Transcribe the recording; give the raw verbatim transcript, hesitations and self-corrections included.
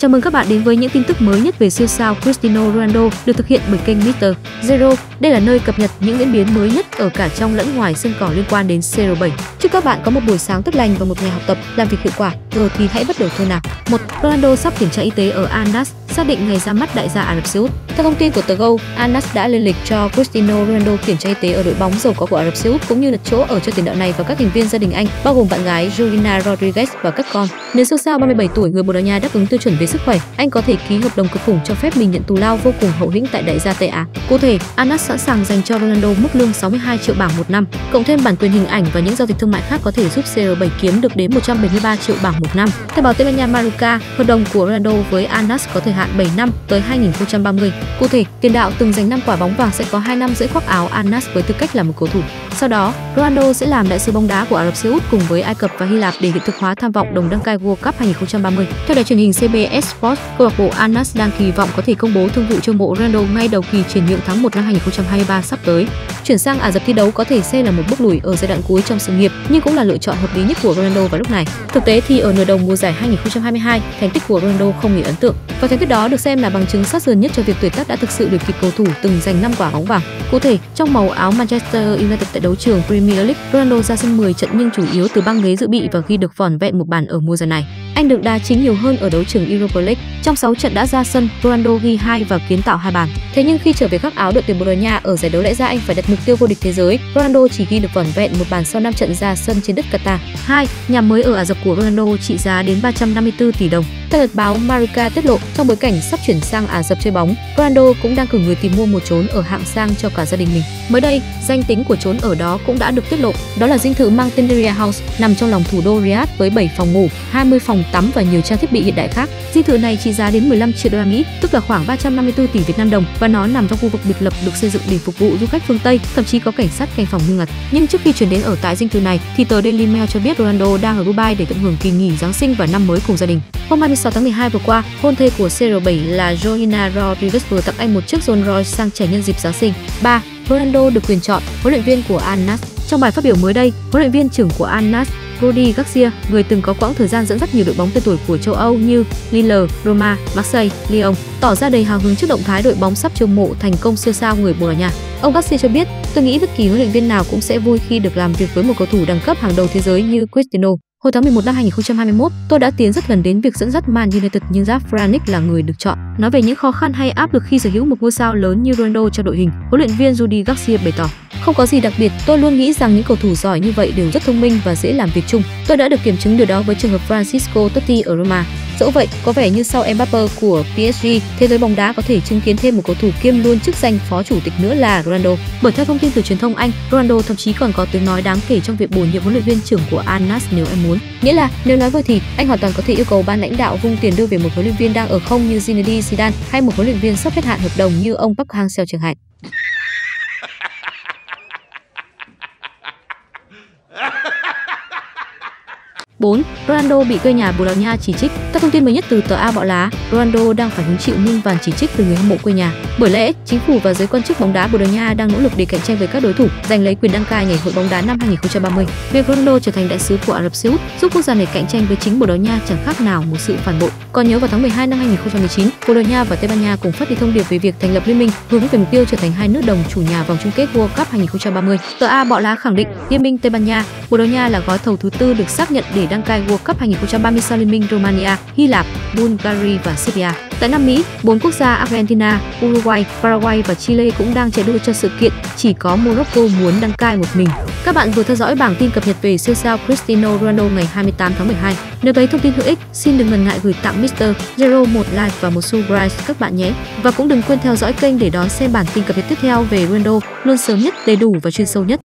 Chào mừng các bạn đến với những tin tức mới nhất về siêu sao Cristiano Ronaldo được thực hiện bởi kênh mít tơ Zero. Đây là nơi cập nhật những diễn biến mới nhất ở cả trong lẫn ngoài sân cỏ liên quan đến xê rờ bảy. Chúc các bạn có một buổi sáng tốt lành và một ngày học tập, làm việc hiệu quả. Rồi thì hãy bắt đầu thôi nào. một Ronaldo sắp kiểm tra y tế ở Arnas, xác định ngày ra mắt đại gia Ả Rập Xê Út. Theo thông tin của tờ Goal, Anas đã lên lịch cho Cristiano Ronaldo kiểm tra y tế ở đội bóng giàu có của Ả Rập Xê Út cũng như đặt chỗ ở cho tiền đạo này và các thành viên gia đình anh, bao gồm bạn gái Georgina Rodriguez và các con. Nếu siêu sao ba mươi bảy tuổi người Bồ Đào Nha đáp ứng tiêu chuẩn về sức khỏe, anh có thể ký hợp đồng cực khủng cho phép mình nhận thù lao vô cùng hậu hĩnh tại đại gia Tây Á. Cụ thể, Anas sẵn sàng dành cho Ronaldo mức lương sáu mươi hai triệu bảng một năm, cộng thêm bản quyền hình ảnh và những giao dịch thương mại khác có thể giúp xê rờ bảy kiếm được đến một trăm bảy mươi ba triệu bảng một năm. Theo báo Tây Ban Nha Marca, hợp đồng của Ronaldo với Anas có thời hạn bảy năm tới hai nghìn không trăm ba mươi. Cụ thể, tiền đạo từng giành năm quả bóng vàng sẽ có hai năm rưỡi khoác áo Anas với tư cách là một cầu thủ. Sau đó, Ronaldo sẽ làm đại sứ bóng đá của Ả Rập Xê Út cùng với Ai Cập và Hy Lạp để hiện thực hóa tham vọng đồng đăng cai World Cup hai nghìn không trăm ba mươi. Theo đài truyền hình xê bê ét Sports, câu lạc bộ Anas đang kỳ vọng có thể công bố thương vụ chiêu mộ Ronaldo ngay đầu kỳ chuyển nhượng tháng một năm hai nghìn không trăm hai mươi ba sắp tới. Chuyển sang Ả Rập thi đấu có thể xem là một bước lùi ở giai đoạn cuối trong sự nghiệp, nhưng cũng là lựa chọn hợp lý nhất của Ronaldo vào lúc này. Thực tế thì ở nửa đầu mùa giải hai nghìn không trăm hai mươi hai, thành tích của Ronaldo không hề ấn tượng, và thành tích đó được xem là bằng chứng sát sườn nhất cho việc tuổi tác đã thực sự đuổi kịp cầu thủ từng giành năm quả bóng vàng. Cụ thể, trong màu áo Manchester United tại đấu trường Premier League, Ronaldo ra sân mười trận nhưng chủ yếu từ băng ghế dự bị và ghi được vỏn vẹn một bàn ở mùa giải này. Anh được đá chính nhiều hơn ở đấu trường Europa League. Trong sáu trận đã ra sân, Ronaldo ghi hai và kiến tạo hai bàn. Thế nhưng khi trở về các áo đội tuyển Bồ Đào Nha ở giải đấu lẽ ra anh phải đặt mục tiêu vô địch thế giới, Ronaldo chỉ ghi được vỏn vẹn một bàn sau năm trận ra sân trên đất Qatar. hai Nhà mới ở Ả Rập của Ronaldo trị giá đến ba trăm năm mươi tư tỷ đồng. Theo tờ báo Marca tiết lộ, trong bối cảnh sắp chuyển sang Ả Rập chơi bóng, Ronaldo cũng đang cử người tìm mua một chốn ở hạng sang cho cả gia đình mình. Mới đây, danh tính của chốn ở đó cũng đã được tiết lộ, đó là dinh thự mang tên Ria House nằm trong lòng thủ đô Riyadh với bảy phòng ngủ, hai mươi phòng tắm và nhiều trang thiết bị hiện đại khác. Dinh thự này trị giá đến mười lăm triệu đô la Mỹ, tức là khoảng ba trăm năm mươi tư tỷ Việt Nam đồng, và nó nằm trong khu vực biệt lập được xây dựng để phục vụ du khách phương Tây, thậm chí có cảnh sát canh phòng nghiêm ngặt. Nhưng trước khi chuyển đến ở tại dinh thự này, thì tờ Daily Mail cho biết Ronaldo đang ở Dubai để tận hưởng kỳ nghỉ Giáng sinh và năm mới cùng gia đình. Hôm hai mươi sáu tháng mười hai vừa qua, hôn thê của xê rờ bảy là Georgina Rodriguez vừa tặng anh một chiếc Rolls-Royce sang trẻ nhân dịp Giáng sinh. ba Ronaldo được quyền chọn huấn luyện viên của Arnas. Trong bài phát biểu mới đây, huấn luyện viên trưởng của Arnas, Rudy Garcia, người từng có quãng thời gian dẫn dắt nhiều đội bóng tên tuổi của châu Âu như Lille, Roma, Marseille, Lyon, tỏ ra đầy hào hứng trước động thái đội bóng sắp chiêu mộ thành công siêu sao người Bồ Đào Nha. Ông Garcia cho biết, tôi nghĩ bất kỳ huấn luyện viên nào cũng sẽ vui khi được làm việc với một cầu thủ đẳng cấp hàng đầu thế giới như Cristiano. Hồi tháng mười một năm hai nghìn không trăm hai mươi mốt, tôi đã tiến rất gần đến việc dẫn dắt Man United nhưng Zafranik là người được chọn. Nói về những khó khăn hay áp lực khi sở hữu một ngôi sao lớn như Ronaldo cho đội hình, huấn luyện viên Rudy Garcia bày tỏ: "Không có gì đặc biệt, tôi luôn nghĩ rằng những cầu thủ giỏi như vậy đều rất thông minh và dễ làm việc chung. Tôi đã được kiểm chứng điều đó với trường hợp Francisco Totti ở Roma. Dẫu vậy, có vẻ như sau Mbappé của pê ét giê, thế giới bóng đá có thể chứng kiến thêm một cầu thủ kiêm luôn chức danh phó chủ tịch nữa là Ronaldo." Bởi theo thông tin từ truyền thông Anh, Ronaldo thậm chí còn có tiếng nói đáng kể trong việc bổ nhiệm huấn luyện viên trưởng của Al-Nassr nếu anh muốn. Nghĩa là, nếu nói vừa thì, anh hoàn toàn có thể yêu cầu ban lãnh đạo vung tiền đưa về một huấn luyện viên đang ở không như Zinedine Zidane hay một huấn luyện viên sắp hết hạn hợp đồng như ông Park Hang-seo chẳng hạn. bốn Ronaldo bị quê nhà Bồ Đào Nha chỉ trích. Theo thông tin mới nhất từ tờ A Bola, Ronaldo đang phải hứng chịu muôn vàn chỉ trích từ người hâm mộ quê nhà. Bởi lẽ, chính phủ và giới quan chức bóng đá Bồ Đào Nha đang nỗ lực để cạnh tranh với các đối thủ giành lấy quyền đăng cai ngày hội bóng đá năm hai nghìn không trăm ba mươi. Việc Ronaldo trở thành đại sứ của Ả Rập Xê Út giúp quốc gia này cạnh tranh với chính Bồ Đào Nha chẳng khác nào một sự phản bội. Còn nhớ vào tháng mười hai năm hai nghìn không trăm mười chín, Bồ Đào Nha và Tây Ban Nha cùng phát đi thông điệp về việc thành lập liên minh hướng về mục tiêu trở thành hai nước đồng chủ nhà vòng chung kết World Cup hai nghìn không trăm ba mươi. Tờ A Bola khẳng định liên minh Tây Ban Nha, Bồ Đào Nha là gói thầu thứ tư được xác nhận để đăng cai World Cup hai nghìn không trăm ba mươi sau liên minh Romania, Hy Lạp, Bulgaria và Serbia. Tại Nam Mỹ, bốn quốc gia Argentina, Uruguay, Paraguay và Chile cũng đang chạy đua cho sự kiện, chỉ có Morocco muốn đăng cai một mình. Các bạn vừa theo dõi bảng tin cập nhật về siêu sao Cristiano Ronaldo ngày hai mươi tám tháng mười hai. Nếu thấy thông tin hữu ích, xin đừng ngần ngại gửi tặng mít tơ Zero một like và một subscribe các bạn nhé. Và cũng đừng quên theo dõi kênh để đón xem bản tin cập nhật tiếp theo về Ronaldo, luôn sớm nhất, đầy đủ và chuyên sâu nhất.